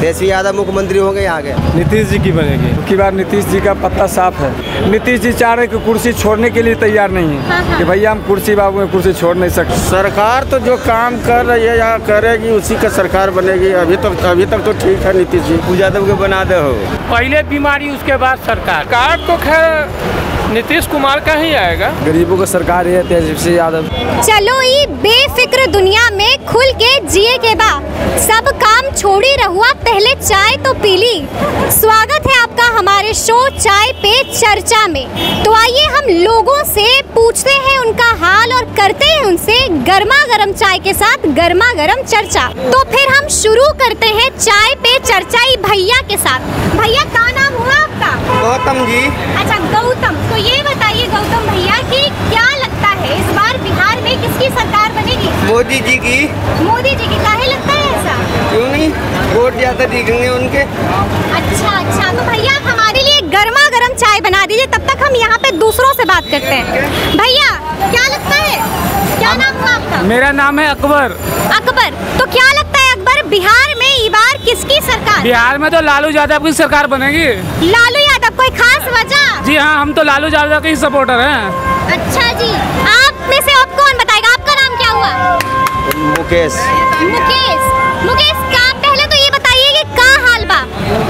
तेजस्वी यादव मुख्यमंत्री होंगे यहाँ के, नीतीश जी की बनेगी। उसकी बार नीतीश जी का पत्ता साफ है। नीतीश जी चाह रहे कि कुर्सी छोड़ने के लिए तैयार नहीं है कि भैया हम कुर्सी बाबू में कुर्सी छोड़ नहीं सकते। सरकार तो जो काम कर रही है यहाँ करेगी, उसी का सरकार बनेगी। अभी तक तो ठीक है नीतीश जी। पप्पू यादव के बना दे हो, पहले बीमारी उसके बाद सरकार। कार्ड तो खैर नीतीश कुमार का ही आएगा। गरीबों का सरकार है तेजस्वी यादव। चलो ये बेफिक्र दुनिया में खुल के जिए के बा, सब काम छोड़ी रहुआ पहले चाय तो पी ली। स्वागत है आपका हमारे शो चाय पे चर्चा में। तो आइए हम लोगों से पूछते हैं उनका हाल और करते हैं उनसे गर्मा गर्म चाय के साथ गर्मा गर्म चर्चा। तो फिर हम शुरू करते हैं चाय पे चर्चा ही भैया के साथ। भैया का नाम हुआ आपका? गौतम जी। अच्छा गौतम, तो ये बताइए गौतम भैया कि क्या लगता है इस बार बिहार में किसकी सरकार बनेगी? मोदी जी की। मोदी जी की, काहे लगता है ऐसा? क्यों नहीं, वोट ज्यादा दिखेंगे उनके। अच्छा, तो भैया हमारे लिए गर्मा गर्म चाय बना दीजिए, तब तक हम यहाँ पे दूसरों से बात करते हैं। भैया क्या लगता है, क्या नाम हुआ आपका? मेरा नाम है अकबर। अकबर, तो क्या लगता है अकबर बिहार में इस बार किसकी सरकार? बिहार में तो लालू यादव की सरकार बनेगी। लालू यादव, कोई खास वजह? जी हाँ, हम तो लालू यादव के ही सपोर्टर हैं। अच्छा जी, आप में से आप कौन बताएगा? आपका नाम क्या हुआ? मुकेश। मुकेश का पहले तो ये बताइए कि का हाल बा?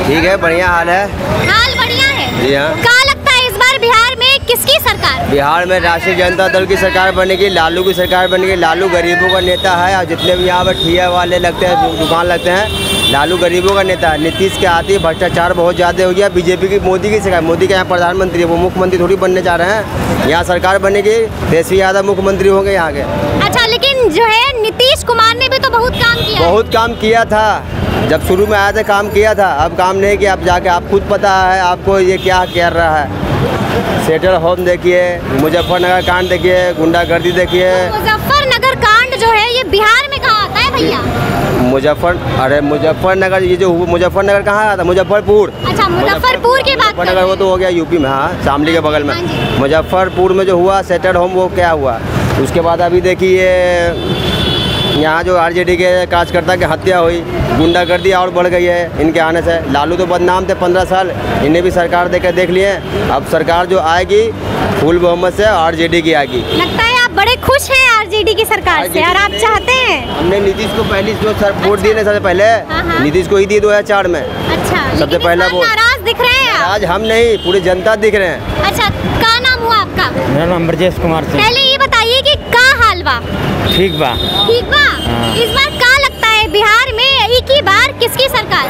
ठीक है, बढ़िया हाल है। हाल बढ़िया है जी हाँ। का लगता है इस बार बिहार में किसकी सरकार? बिहार में राष्ट्रीय जनता दल की सरकार बनेगी, लालू की सरकार बनेगी। लालू गरीबों का नेता है और जितने भी यहाँ पर ठिया वाले लगते हैं, दुकान लगते हैं, लालू गरीबों का नेता है। नीतीश के आते ही भ्रष्टाचार बहुत ज़्यादा हो गया। बीजेपी की, मोदी की सरकार, मोदी के यहाँ प्रधानमंत्री है, वो मुख्यमंत्री थोड़ी बनने जा रहे हैं। यहाँ सरकार बनेगी, तेजस्वी यादव मुख्यमंत्री होंगे यहाँ के। अच्छा, लेकिन जो है नीतीश कुमार ने भी तो बहुत काम किया था। जब शुरू में आया था काम किया था, अब काम नहीं किया। अब जाके आप खुद पता है आपको ये क्या कर रहा है। सेटल होम देखिए, मुजफ्फरनगर कांड देखिए, गुंडागर्दी देखिए। मुजफ्फरनगर कांड जो है ये बिहार में कहाँ आता है भैया? मुजफ्फरनगर, ये जो मुजफ्फरनगर कहाँ आता है? मुजफ्फरपुर। अच्छा, मुजफ्फरपुर की बात कर रहे हैं। वो तो हो गया यूपी में, हाँ, शामली के बगल में। मुजफ्फरपुर में जो हुआ सेटल होम, वो क्या हुआ? उसके बाद अभी देखिए यहाँ जो आरजेडी के कार्यकर्ता की हत्या हुई, गुंडागर्दी और बढ़ गई है इनके आने से। लालू तो बदनाम थे 15 साल, इन्हें भी सरकार देकर देख लिए। अब सरकार जो आएगी फुल बहुमत से आरजेडी की आएगी। लगता है आप बड़े खुश हैं आरजेडी की सरकार से और आप चाहते हैं? हमने नीतीश को पहले जो वोट दिए सबसे पहले नीतीश को ही दिए 2004 में। अच्छा, सबसे पहला वोट। नाराज दिख रहे हैं आज? हम नहीं, पूरी जनता दिख रहे हैं। अच्छा, क्या नाम हुआ आपका? मेरा नाम ब्रजेश कुमार। पहले ये बताइए कि क्या हाल बा? ठीक बा। इस बार क्या लगता है बिहार में एक ही बार किसकी सरकार?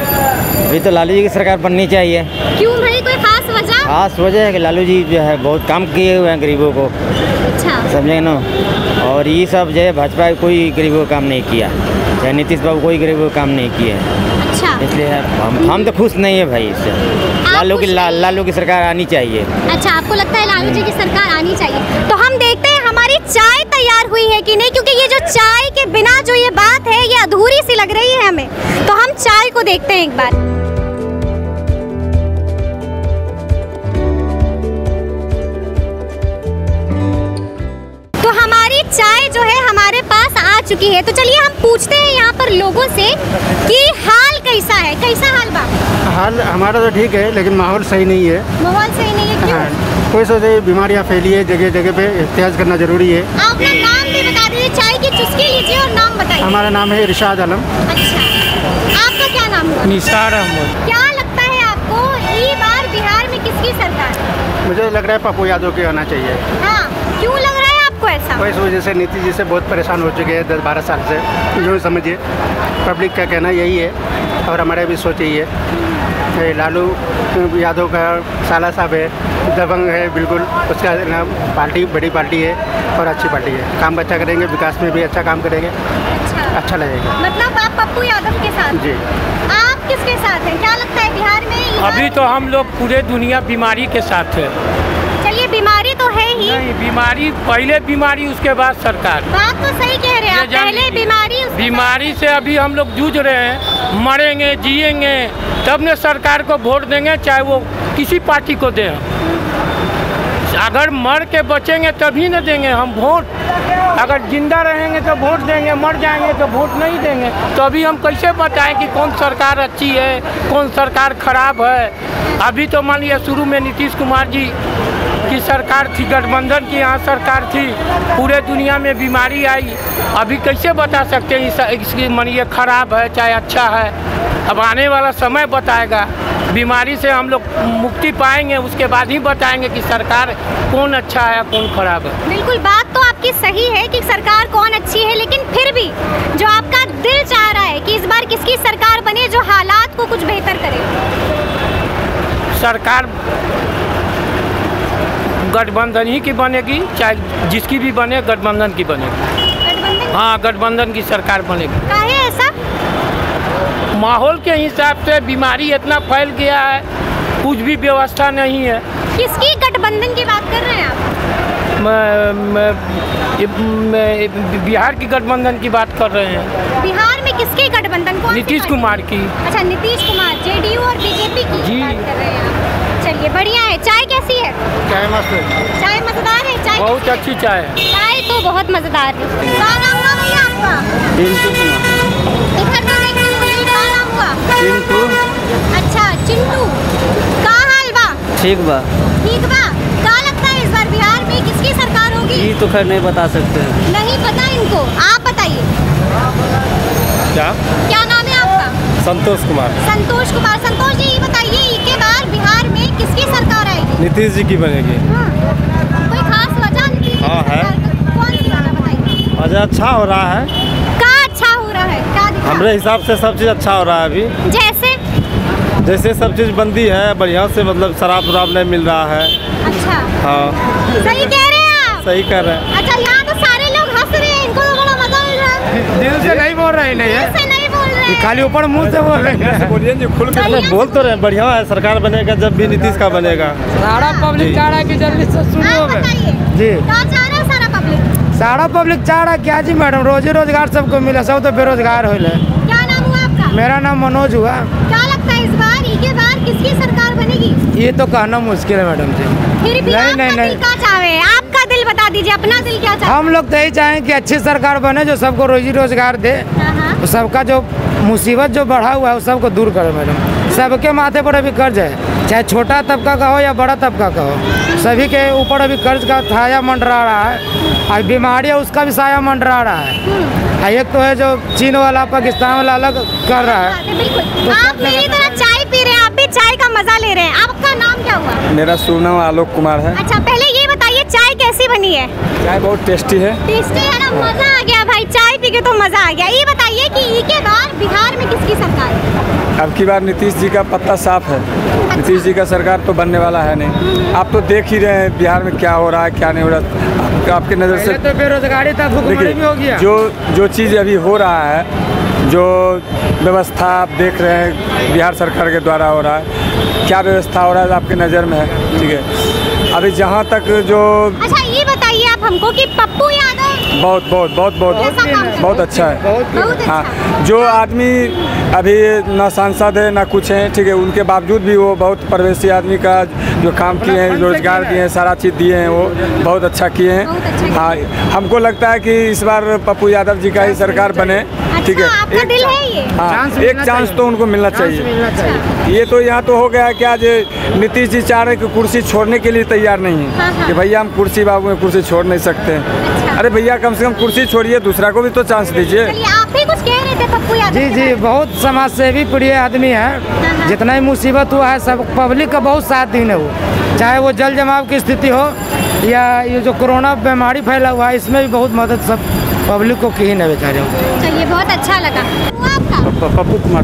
अभी तो लालू जी की सरकार बननी चाहिए। क्यों भाई, कोई खास वजह? खास वजह है कि लालू जी जो है बहुत काम किए हुए हैं गरीबों को। अच्छा, समझे ना। और ये सब जो है भाजपा कोई गरीबों का काम नहीं किया, चाहे नीतीश बाबू कोई गरीबों का काम नहीं किए। अच्छा, इसलिए हम तो खुश नहीं है भाई इससे। लालू की सरकार आनी चाहिए। अच्छा, आपको लगता है लालू जी की सरकार आनी चाहिए। तो हम देखते हैं हमारी चाय तैयार हुई है कि नहीं, क्योंकि ये जो चाय के बिना जो ये बात है ये अधूरी सी लग रही है हमें। तो हम चाय को देखते हैं एक बार। तो हमारी चाय जो है हमारे पास आ चुकी है। तो चलिए हम पूछते हैं यहाँ पर लोगों से कि हाल कैसा है, कैसा हाल बा? हाल हमारा तो ठीक है, लेकिन माहौल सही नहीं है। माहौल सही नहीं है क्यों? कोई सोचे बीमारियाँ फैली है, जगह जगह पे एहतियात करना जरूरी है। आपका नाम भी बता दीजिए, चाय की चुस्की लीजिए और नाम बताइए। हमारा नाम है इरशाद आलम। अच्छा, आपका क्या नाम हुआ? निसार अहमद। क्या लगता है आपको ये बार बिहार में किसकी सरकार? मुझे लग रहा है पप्पू यादव के होना चाहिए। हाँ, क्यों लग रहा है आपको ऐसा? कोई वजह से नीतीश जी से बहुत परेशान हो चुके हैं 10-12 साल से, जो समझिए। पब्लिक का कहना यही है और हमारे भी सोच यही है। लालू यादव का साला साहब है, दबंग है बिल्कुल। उसका नाम पार्टी बड़ी पार्टी है और अच्छी पार्टी है। काम अच्छा करेंगे, विकास में भी अच्छा काम करेंगे। अच्छा लगेगा। मतलब आप पप्पू यादव के साथ? जी। आप किसके साथ हैं? क्या लगता है बिहार में अभी तो हम लोग पूरे दुनिया बीमारी के साथ है। चलिए, बीमारी तो है ही। नहीं, बीमारी पहले बीमारी उसके बाद सरकार। बात तो सही कह रहे हैं, पहले बीमारी से अभी हम लोग जूझ रहे हैं। मरेंगे जियेंगे तब ने सरकार को वोट देंगे, चाहे वो किसी पार्टी को दे। अगर मर के बचेंगे तभी न देंगे हम वोट, अगर जिंदा रहेंगे तो वोट देंगे, मर जाएंगे तो वोट नहीं देंगे। तो अभी हम कैसे बताएं कि कौन सरकार अच्छी है, कौन सरकार खराब है। अभी तो मान लिया शुरू में नीतीश कुमार जी की सरकार थी, गठबंधन की यहाँ सरकार थी, पूरे दुनिया में बीमारी आई। अभी कैसे बता सकते हैं इसकी मानिए खराब है चाहे अच्छा है। अब आने वाला समय बताएगा, बीमारी से हम लोग मुक्ति पाएंगे उसके बाद ही बताएंगे कि सरकार कौन अच्छा है कौन खराब है। बिल्कुल बात तो आपकी सही है कि सरकार कौन अच्छी है, लेकिन फिर भी जो आपका दिल चाह रहा है कि इस बार किसकी सरकार बने जो हालात को कुछ बेहतर करे। सरकार गठबंधन ही की बनेगी, चाहे जिसकी भी बने गठबंधन की बनेगी। हाँ, गठबंधन की सरकार बनेगी। काहे ऐसा? माहौल के हिसाब से बीमारी इतना फैल गया है, कुछ भी व्यवस्था नहीं है। किसकी गठबंधन की बात कर रहे हैं आप? मैं बिहार की गठबंधन की बात कर रहे हैं। बिहार में किसकी गठबंधन? नीतीश कुमार की। अच्छा, नीतीश कुमार जेडीयू और बीजेपी की जी बात कर रहे हैं आप। चलिए बढ़िया है। चाय कैसी है? चाय मस्त है। चाय मजेदार है? चाय बहुत अच्छी चाय है। चाय तो बहुत मजेदार है। चिंटू। अच्छा चिंटू, का हाल बा? ठीक बा। ठीक बा। क्या लगता है इस बार बिहार में किसकी सरकार होगी? ये तो खैर नहीं बता सकते हैं। नहीं पता इनको, आप बताइए। क्या क्या नाम है आपका? संतोष कुमार। संतोष कुमार, संतोष जी ये बताइए इसके बाद बिहार में किसकी सरकार आएगी? नीतीश जी की बनेगी। हाँ। कोई खास वजह? हाँ है। कौन सी वजह बताइए? वजह अच्छा हो रहा है, हमारे हिसाब से सब चीज़ अच्छा हो रहा है अभी। जैसे जैसे सब चीज़ बंदी है बढ़िया से, मतलब शराब उराब नहीं मिल रहा है। अच्छा। हाँ सही कह रहे हैं आप। सही कह रहे हैं। अच्छा यहाँ तो सारे लोग हंस रहे हैं, इनको तो बड़ा मजा मिल रहा है। दिल से नहीं बोल रहे, नहीं बोल रहे, खाली ऊपर मुँह से बोल रहे हैं। बोलिए जी खुल के बोल तो रहे। बढ़िया है, सरकार बनेगा जब भी नीतीश का बनेगा। सारा पब्लिक चाह रहा है कि जल्दी से सुनो जी। सारा पब्लिक चाह रहा क्या जी मैडम, रोजी रोजगार सबको मिले, सब तो बेरोजगार हो। क्या नाम हुआ आपका? मेरा नाम मनोज हुआ। क्या लगता है इस बार किसकी सरकार बनेगी? ये तो कहना मुश्किल है मैडम जी। फिर भी नहीं, नहीं। क्या चाहे आपका दिल बता दीजिए, अपना दिल क्या चाहे? हम लोग तो यही चाहें कि अच्छी सरकार बने जो सबको रोजी रोजगार दे, सबका जो मुसीबत जो बढ़ा हुआ है वो सबको दूर करे मैडम। सबके माथे पर अभी कर्ज है, चाहे छोटा तबका का हो या बड़ा तबका का हो, सभी के ऊपर अभी कर्ज का छाया मंडरा रहा है। आज बीमारी है उसका भी साया मंडरा रहा है। एक तो है जो चीन वाला पाकिस्तान वाला अलग कर रहा है। बिल्कुल। आप मेरी तरह चाय पी रहे हैं, आप भी चाय का मजा ले रहे हैं। आपका नाम क्या हुआ? मेरा सुनाम आलोक कुमार है। अच्छा पहले ये बताइए चाय कैसी बनी है? चाय बहुत टेस्टी है। टेस्टी है ना, मजा आ गया भाई, चाय पी के तो मजा आ गया। ये बताइए की के बार बिहार में किसकी सरकार है? अब की बार नीतीश जी का पत्ता साफ है। नीतीश जी का सरकार तो बनने वाला है नहीं। आप तो देख ही रहे हैं बिहार में क्या हो रहा है क्या नहीं हो रहा। आपके नज़र से तो बेरोजगारी था, भुखमरी भी हो गया। जो चीज़ अभी हो रहा है, जो व्यवस्था आप देख रहे हैं बिहार सरकार के द्वारा हो रहा है, क्या व्यवस्था हो रहा है आपके नज़र में है? ठीक है, अभी जहाँ तक जो। अच्छा ये बताइए आप हमको कि पप्पू यादव बहुत बहुत बहुत बहुत बहुत अच्छा है। हाँ, जो आदमी अभी ना सांसद है ना कुछ है, ठीक है, उनके बावजूद भी वो बहुत परवेशी आदमी का जो काम किए हैं, रोजगार दिए हैं, सारा चीज़ दिए हैं, वो बहुत अच्छा किए हैं। हाँ, हमको लगता है कि इस बार पप्पू यादव जी का ही सरकार बने। ठीक है, एक चांस तो उनको मिलना चाहिए। ये तो यहाँ तो हो गया कि आज नीतीश जी चाह रहे कि कुर्सी छोड़ने के लिए तैयार नहीं है कि भैया हम कुर्सी बाबू में कुर्सी छोड़ नहीं सकते। अरे भैया कम से कम कुर्सी छोड़िए, दूसरा को भी तो चांस दीजिए। आप ही कुछ कह रहे थे पप्पू यादव? जी जी, बहुत समाज सेवी प्रिय आदमी है। जितना ही मुसीबत हुआ है सब पब्लिक का बहुत साथ देने हो, चाहे वो जल जमाव की स्थिति हो या ये जो कोरोना बीमारी फैला हुआ है, इसमें भी बहुत मदद सब पब्लिक को की है बेचारे। चलिए बहुत अच्छा लगा। आपका? पप्पू कुमार।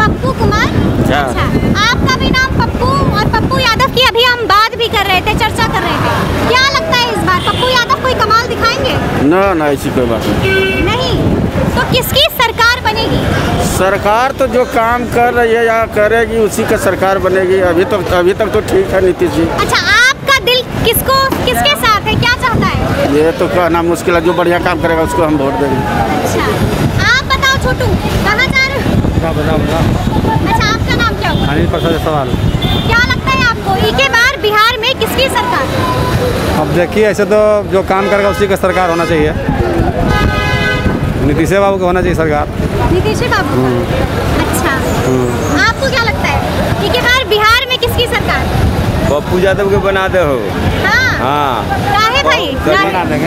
पप्पू कुमार। अच्छा, आपका भी नाम पप्पू और पप्पू यादव की अभी हम बात भी कर रहे थे, चर्चा कर रहे थे। क्या लगता है इस बार पप्पू यादव कोई कमाल दिखाएंगे? ना ना, ऐसी कोई बात नहीं। तो किसकी सरकार बनेगी? सरकार तो जो काम कर रही है या करेगी उसी का सरकार बनेगी। अभी तक तो ठीक है नीतीश जी। अच्छा आपका दिल किसके साथ है, क्या चाहता है? ये तो कहना मुश्किल है, जो बढ़िया काम करेगा उसको हम वोट देंगे। अच्छा आप बताओ छोटू, कहाँ जा रहे हो? अच्छा आपका नाम क्या हुआ? सवाल क्या लगता है आपको इसके बार बिहार में किसकी सरकार? अब देखिए, ऐसे तो जो काम करेगा उसी का सरकार होना चाहिए, नीतीश बाबू का होना चाहिए सरकार। नीतीश बाबू। अच्छा, आपको क्या लगता है कि बार बिहार में किसकी सरकार? पप्पू यादव के बना दे हो। हाँ भाई,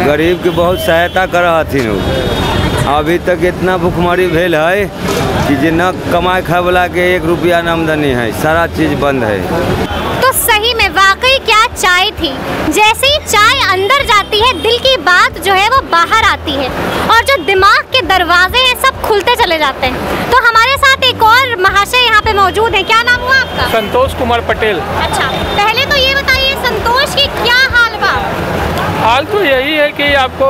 गरीब की बहुत सहायता कर रहा थी। अभी तक इतना भुखमरी भेल है कि जे न कमाए खाए वाला के एक रुपया न आमदनी है, सारा चीज बंद है। तो सही में वाकई क्या चाय थी, जैसे ही चाय अंदर जाती है दिल की बात जो है वो बाहर आती है और जो दिमाग के दरवाजे हैं सब खुलते चले जाते हैं। तो हमारे साथ एक और महाशय यहाँ पे मौजूद है। क्या नाम हुआ आपका? संतोष कुमार पटेल। अच्छा, पहले तो ये बताइए संतोष की क्या हाल बा? हाल तो यही है कि आपको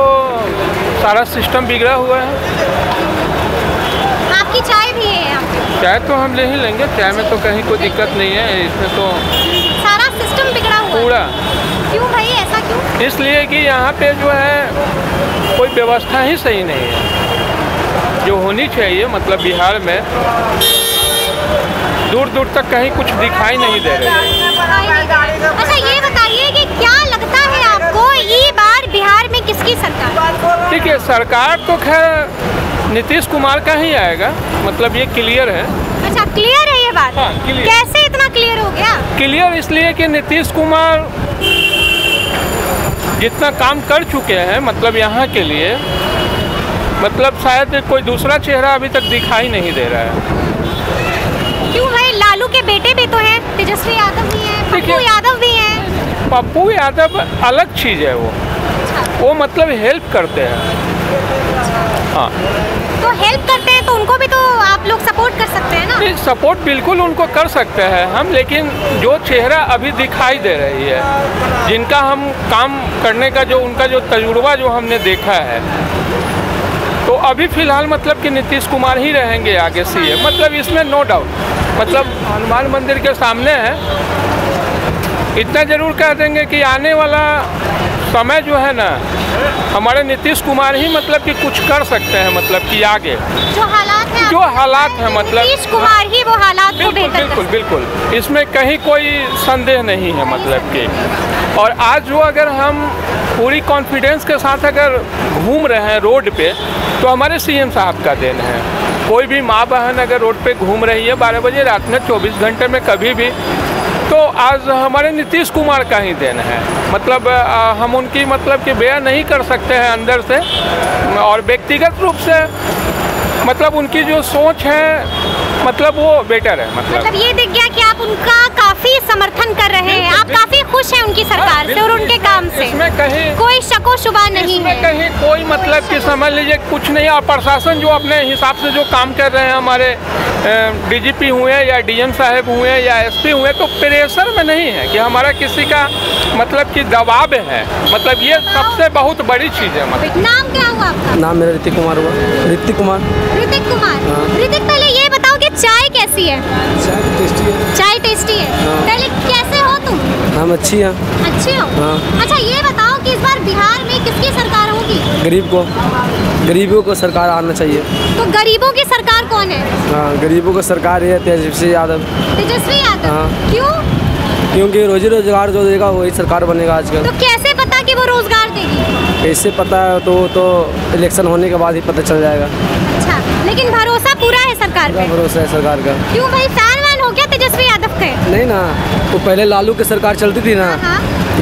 सारा सिस्टम बिगड़ा हुआ है। आपकी चाय भी है यहाँ पे? चाय तो हम ले ही लेंगे, चाय में तो कहीं कोई दिक्कत नहीं है। इसमें तो सारा सिस्टम बिगड़ा हुआ पूरा। क्यों भाई, ऐसा क्यों? इसलिए कि यहाँ पे जो है कोई व्यवस्था ही सही नहीं है जो होनी चाहिए। मतलब बिहार में दूर दूर तक कहीं कुछ दिखाई नहीं दे रहा है। अच्छा ये बताइए कि क्या लगता है आपको ये बार बिहार में किसकी सरकार? ठीक है, सरकार तो खैर नीतीश कुमार का ही आएगा, मतलब ये क्लियर है। अच्छा, क्लियर है ये बात? हाँ, कैसे इतना क्लियर हो गया? क्लियर इसलिए कि नीतीश कुमार जितना काम कर चुके हैं, मतलब यहाँ के लिए, मतलब शायद कोई दूसरा चेहरा अभी तक दिखाई नहीं दे रहा है। क्यों भाई, लालू के बेटे भी तो हैं, तेजस्वी यादव भी हैं, पप्पू यादव भी हैं। पप्पू यादव अलग चीज़ है, वो मतलब हेल्प करते हैं। हाँ, तो हेल्प करते हैं तो उनको भी तो आप लोग सपोर्ट कर सकते हैं ना? सपोर्ट बिल्कुल उनको कर सकते हैं हम, लेकिन जो चेहरा अभी दिखाई दे रही है, जिनका हम काम करने का जो उनका जो तजुर्बा जो हमने देखा है, तो अभी फिलहाल मतलब कि नीतीश कुमार ही रहेंगे आगे सीएम, मतलब इसमें नो डाउट। मतलब हनुमान मंदिर के सामने है, इतना ज़रूर कह देंगे कि आने वाला समय जो है ना, हमारे नीतीश कुमार ही मतलब कि कुछ कर सकते हैं। मतलब कि आगे जो हालात है मतलब नीतीश कुमार ही वो हालात को बेहतर बिल्कुल बिल्कुल, इसमें कहीं कोई संदेह नहीं है। मतलब कि और आज जो अगर हम पूरी कॉन्फिडेंस के साथ अगर घूम रहे हैं रोड पे, तो हमारे सीएम साहब का देन है। कोई भी माँ बहन अगर रोड पे घूम रही है 12 बजे रात में, 24 घंटे में कभी भी, तो आज हमारे नीतीश कुमार का ही देन है। मतलब हम उनकी मतलब कि बयां नहीं कर सकते हैं अंदर से और व्यक्तिगत रूप से, मतलब उनकी जो सोच है मतलब वो बेटर है। मतलब ये दिख गया कि आप उनका काफ़ी समर्थन कर रहे हैं, आप काफ़ी खुश हैं उनकी सरकार से और उनके काम से, इसमें कहीं कोई शको शुबा नहीं है, कहीं कोई मतलब कि समझ लीजिए कुछ नहीं। और प्रशासन जो अपने हिसाब से जो काम कर रहे हैं, हमारे डीजीपी हुए या डीएम साहब हुए या एसपी हुए, तो प्रेशर में नहीं है कि हमारा किसी का मतलब कि दबाव है। मतलब ये सबसे बहुत बड़ी चीज़ है। मतलब नाम क्या हुआ आपका? नाम मेरा ऋतिक कुमार हुआ। ऋतिक कुमार। ऋतिक कुमार। ऋतिक, पहले ये बताओ कि चाय कैसी है? चाय टेस्टी है। चाय टेस्टी है। पहले कैसे हो तुम? हम अच्छी है। अच्छी हो? अच्छा ये बताओ कि इस बार बिहार में किसकी सरकार होगी? गरीबों को सरकार आना चाहिए। तो गरीबों की सरकार कौन है? हाँ, गरीबों की सरकार है तेजस्वी यादव। तेजस्वी यादव। हाँ। क्यों? क्योंकि रोजी रोजगार जो देगा वही सरकार बनेगा आजकल। तो कैसे पता कि वो रोजगार देगी? कैसे पता है तो इलेक्शन होने के बाद ही पता चल जाएगा। अच्छा, लेकिन भरोसा पूरा है सरकार पे? भरोसा है सरकार का। क्यों भाई, फैन वैन हो गया तेजस्वी यादव के? नहीं ना, वो पहले लालू की सरकार चलती थी ना,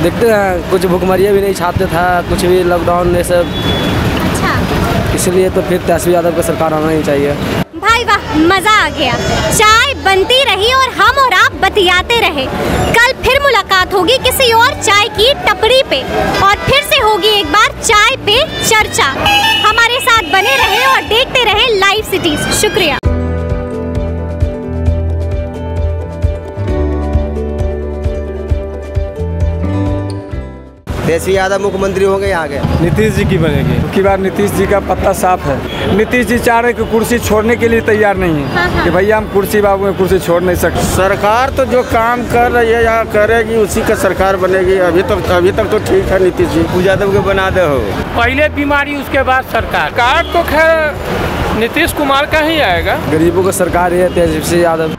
देखते हैं कुछ भुखमरिया भी नहीं छापते था, कुछ भी लॉकडाउन में सब। अच्छा, इसलिए तो फिर तेजस्वी यादव का सरकार आना ही चाहिए। भाई वाह, मज़ा आ गया। चाय बनती रही और हम और आप बतियाते रहे। कल फिर मुलाकात होगी किसी और चाय की टपरी पे और फिर से होगी एक बार चाय पे चर्चा। हमारे साथ बने रहे और देखते रहे लाइव सिटीज। शुक्रिया। तेजस्वी यादव मुख्यमंत्री होंगे यहाँ के? नीतीश जी की बनेगी। की बार नीतीश जी का पत्ता साफ है। नीतीश जी चाह रहे कि कुर्सी छोड़ने के लिए तैयार नहीं है। हाँ। कि भैया हम कुर्सी बाबू में कुर्सी छोड़ नहीं सकते। सरकार तो जो काम कर रही है यहाँ करेगी, उसी का सरकार बनेगी। अभी तक तो ठीक है नीतीश जी। पप्पू यादव के बना दे हो। पहले बीमारी उसके बाद सरकार। तो खैर नीतीश कुमार का ही आएगा। गरीबों का सरकार है तेजस्वी यादव।